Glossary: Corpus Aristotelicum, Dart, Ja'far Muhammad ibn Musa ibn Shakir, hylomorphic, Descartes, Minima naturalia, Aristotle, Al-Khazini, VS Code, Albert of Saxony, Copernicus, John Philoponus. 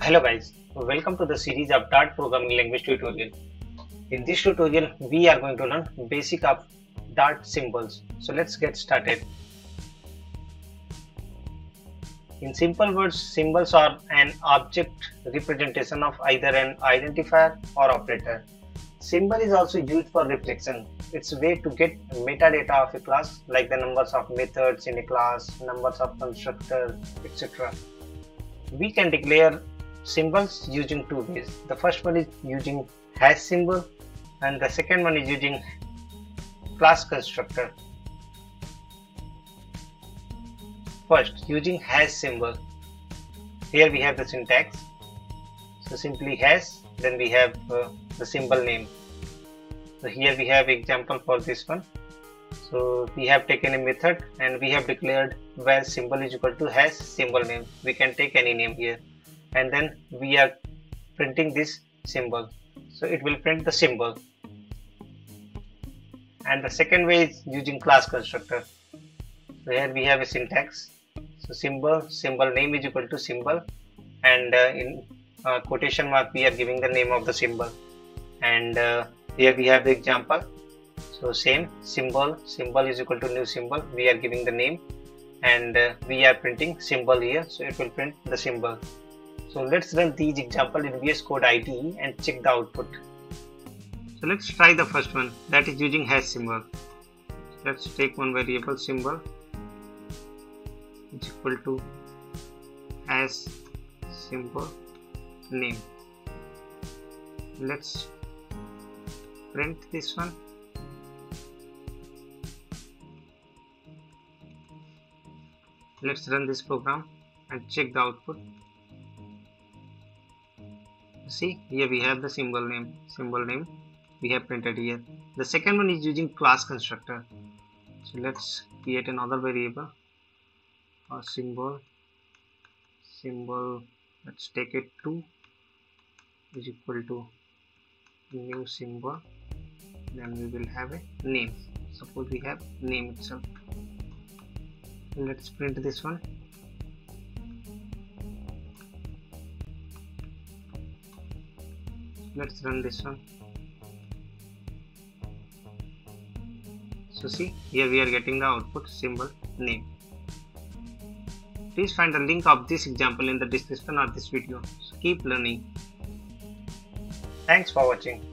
Hello guys, welcome to the series of Dart programming language tutorial. In this tutorial, we are going to learn basic of Dart symbols. So let's get started. In simple words, symbols are an object representation of either an identifier or operator. Symbol is also used for reflection. It's a way to get metadata of a class, like the numbers of methods in a class, numbers of constructors, etc. We can declare symbols using two ways. The first one is using hash symbol and the second one is using class constructor. First, using hash symbol. Here we have the syntax. So simply hash, then we have the symbol name. So here we have example for this one. So we have taken a method and we have declared where symbol is equal to hash symbol name. We can take any name here. And then we are printing this symbol, so it will print the symbol. And the second way is using class constructor. So here we have a syntax. So symbol name is equal to symbol, and in quotation mark we are giving the name of the symbol. And here we have the example. So same symbol is equal to new symbol. We are giving the name, and we are printing symbol here, so it will print the symbol. So let's run these examples in VS Code IDE and check the output. So let's try the first one, that is using hash symbol. Let's take one variable symbol is equal to hash symbol name. Let's print this one. Let's run this program and check the output. See, here we have the symbol name we have printed here. The second one is using class constructor. So let's create another variable or symbol. Let's take it to is equal to new symbol. Then we will have a name. Suppose we have name itself. Let's print this one. Let's run this one. So see, here we are getting the output symbol name. Please find the link of this example in the description of this video. So keep learning. Thanks for watching.